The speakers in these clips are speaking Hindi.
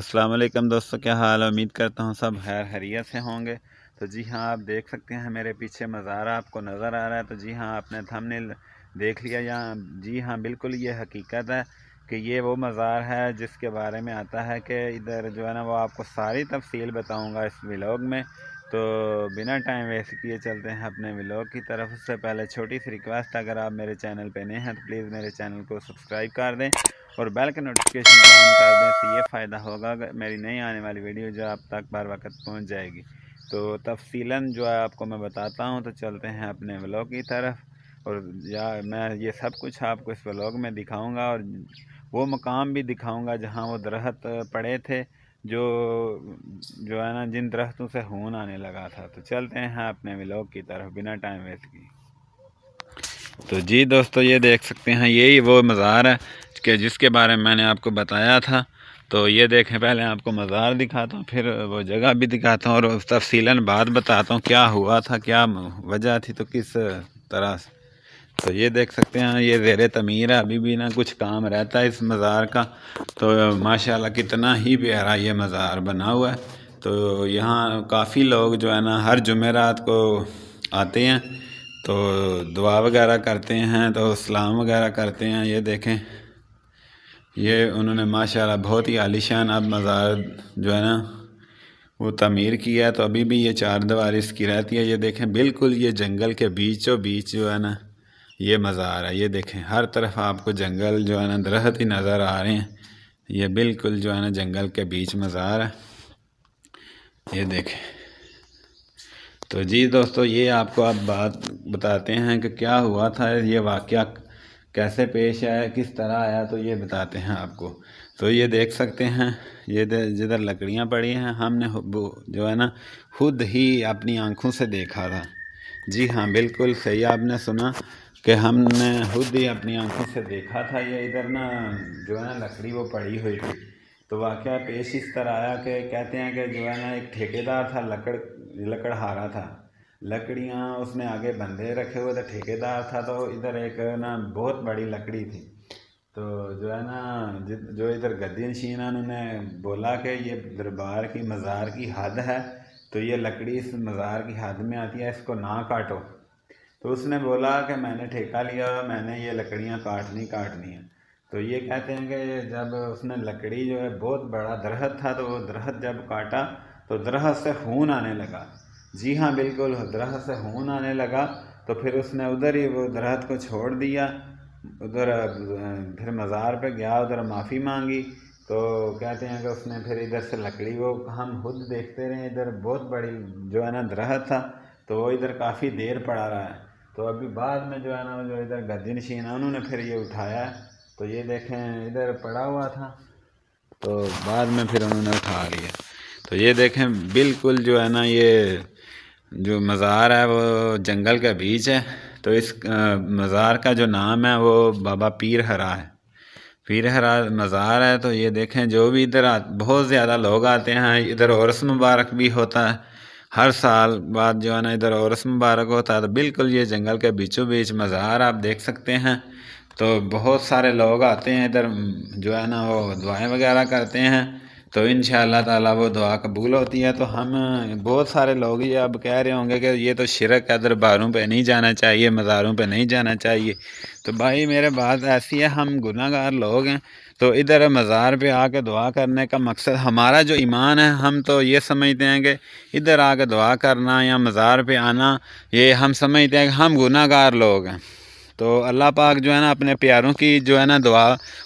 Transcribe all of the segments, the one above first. अस्सलामुअलैकुम दोस्तों, क्या हाल है। उम्मीद करता हूँ सब खैर हरियत से होंगे। तो जी हाँ, आप देख सकते हैं मेरे पीछे नज़ारा आपको नज़र आ रहा है। तो जी हाँ, आपने थंबनेल देख लिया। यहाँ जी हाँ, बिल्कुल ये हकीकत है कि ये वो मज़ार है जिसके बारे में आता है कि इधर जो है ना, वो आपको सारी तफसील बताऊँगा इस व्लॉग में। तो बिना टाइम वेस्ट किए चलते हैं अपने व्लॉग की तरफ। उससे पहले छोटी सी रिक्वेस्ट, अगर आप मेरे चैनल पे नए हैं तो प्लीज़ मेरे चैनल को सब्सक्राइब कर दें और बेल का नोटिफिकेशन ऑन कर दें। तो ये फ़ायदा होगा मेरी नई आने वाली वीडियो जो आप तक बार वक्त पहुंच जाएगी। तो तफसीलन जो है आपको मैं बताता हूँ। तो चलते हैं अपने व्लॉग की तरफ। और या मैं ये सब कुछ आपको इस व्लॉग में दिखाऊँगा और वो मकाम भी दिखाऊँगा जहाँ वो दरख्त पड़े थे जो है ना, जिन दरख्तों से खून आने लगा था। तो चलते हैं अपने व्लॉग की तरफ बिना टाइम वेस्ट किए। तो जी दोस्तों, ये देख सकते हैं, यही वो मज़ार है कि जिसके बारे में मैंने आपको बताया था। तो ये देखें, पहले आपको मज़ार दिखाता हूँ, फिर वो जगह भी दिखाता हूँ और तफसीलन बात बताता हूँ क्या हुआ था, क्या वजह थी, तो किस तरह से। तो ये देख सकते हैं, ये ज़ेर तमीर है, अभी भी ना कुछ काम रहता है इस मज़ार का। तो माशाल्लाह कितना ही प्यारा ये मज़ार बना हुआ है। तो यहाँ काफ़ी लोग जो है ना हर जुमेरात को आते हैं, तो दुआ वगैरह करते हैं, तो सलाम वगैरह करते हैं। ये देखें, ये उन्होंने माशाल्लाह बहुत ही आलीशान अब मज़ार जो है ना वो तमीर किया है। तो अभी भी ये चार दीवार इसकी रहती है। ये देखें, बिल्कुल ये जंगल के बीचों बीच जो है ना ये मज़ार है। ये देखें, हर तरफ आपको जंगल जो है ना दरख्त ही नज़र आ रहे हैं। ये बिल्कुल जो है ना जंगल के बीच मज़ार है। ये देखें। तो जी दोस्तों, ये आपको आप बात बताते हैं कि क्या हुआ था, ये वाक़या कैसे पेश आया, किस तरह आया, तो ये बताते हैं आपको। तो ये देख सकते हैं, ये जिधर लकड़ियाँ पड़ी हैं, हमने जो है ना खुद ही अपनी आँखों से देखा था। जी हाँ, बिल्कुल सही आपने सुना कि हमने खुद ही अपनी आंखों से देखा था। ये इधर ना जो है ना लकड़ी वो पड़ी हुई थी। तो वाक़या पेश इस तरह आया कि कहते हैं कि जो है ना एक ठेकेदार था, लकड़हारा था, लकड़ियाँ उसने आगे बंदे रखे हुए थे, ठेकेदार था। तो इधर एक ना बहुत बड़ी लकड़ी थी, तो जो है ना जो इधर गद्दी नशीन उन्होंने बोला कि ये दरबार की मज़ार की हद है, तो ये लकड़ी इस मज़ार की हद में आती है, इसको ना काटो। तो उसने बोला कि मैंने ठेका लिया, मैंने ये लकड़ियाँ काटनी है। तो ये कहते हैं कि जब उसने लकड़ी जो है, बहुत बड़ा दरख्त था, तो वो दरख्त जब काटा तो दरख्त से खून आने लगा। जी हाँ, बिल्कुल दरख्त से खून आने लगा। तो फिर उसने उधर ही वो दरख्त को छोड़ दिया, उधर फिर मज़ार पे गया, उधर माफ़ी मांगी। तो कहते हैं कि उसने फिर इधर से लकड़ी वो हम खुद देखते रहे। इधर बहुत बड़ी जो है ना दरख्त था, तो वो इधर काफ़ी देर पड़ा रहा है। तो अभी बाद में जो है ना जो इधर गद्दी नशीन उन्होंने फिर ये उठाया। तो ये देखें, इधर पड़ा हुआ था, तो बाद में फिर उन्होंने उठा लिया। तो ये देखें, बिल्कुल जो है ना ये जो मज़ार है वो जंगल के बीच है। तो इस मज़ार का जो नाम है वो बाबा पीर हरा है, पीर हरा मज़ार है। तो ये देखें, जो भी इधर बहुत ज़्यादा लोग आते हैं, इधर औरस मुबारक भी होता है, हर साल बाद जो है ना इधर औरस मुबारक होता है। तो बिल्कुल ये जंगल के बीचों बीच मज़ार आप देख सकते हैं। तो बहुत सारे लोग आते हैं इधर, जो है ना वो दुआएं वगैरह करते हैं। तो इंशाअल्लाह ताला वो दुआ कबूल होती है। तो हम बहुत सारे लोग ये अब कह रहे होंगे कि ये तो शिरक है, दरबारों पे नहीं जाना चाहिए, मज़ारों पे नहीं जाना चाहिए। तो भाई मेरे बात ऐसी है, हम गुनाहगार लोग हैं, तो इधर मज़ार पे आके दुआ करने का मकसद हमारा जो ईमान है, हम तो ये समझते हैं कि इधर आके दुआ करना या मज़ार पे आना, ये हम समझते हैं कि हम गुनाहगार लोग हैं। तो अल्लाह पाक जो है ना अपने प्यारों की जो है ना दुआ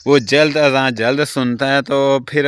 वो जल्द अज़ां जल्द सुनता है। तो फिर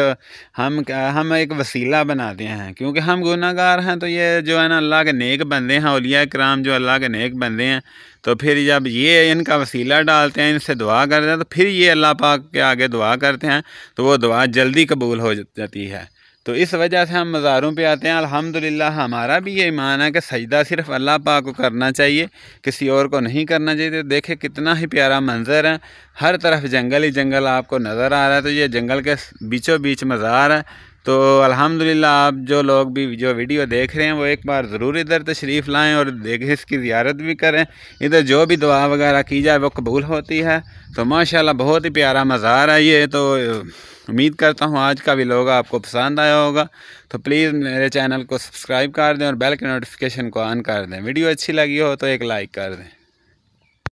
हम एक वसीला बनाते हैं, क्योंकि हम गुनाहगार हैं। तो ये जो है ना अल्लाह के नेक बंदे हैं, औलिया कराम जो अल्लाह के नेक बंदे हैं। तो फिर जब ये इनका वसीला डालते हैं, इनसे दुआ करते हैं, तो फिर ये अल्लाह पाक के आगे दुआ करते हैं, तो वो दुआ जल्दी कबूल हो जाती है। तो इस वजह से हम मज़ारों पे आते हैं। अल्हम्दुलिल्लाह हमारा भी ये ईमान है कि सजदा सिर्फ़ अल्लाह पाक को करना चाहिए, किसी और को नहीं करना चाहिए। तो देखें कितना ही प्यारा मंजर है, हर तरफ जंगल ही जंगल आपको नज़र आ रहा है। तो ये जंगल के बीचों बीच मज़ार है। तो अल्हम्दुलिल्लाह आप जो लोग भी जो वीडियो देख रहे हैं, वो एक बार ज़रूर इधर तशरीफ़ लाएँ और देखें, इसकी ज़ियारत भी करें। इधर जो भी दुआ वगैरह की जाए वो कबूल होती है। तो माशाल्लाह बहुत ही प्यारा मज़ार है ये। तो उम्मीद करता हूँ आज का व्लॉग आपको पसंद आया होगा, तो प्लीज़ मेरे चैनल को सब्सक्राइब कर दें और बेल के नोटिफिकेशन को ऑन कर दें। वीडियो अच्छी लगी हो तो एक लाइक कर दें।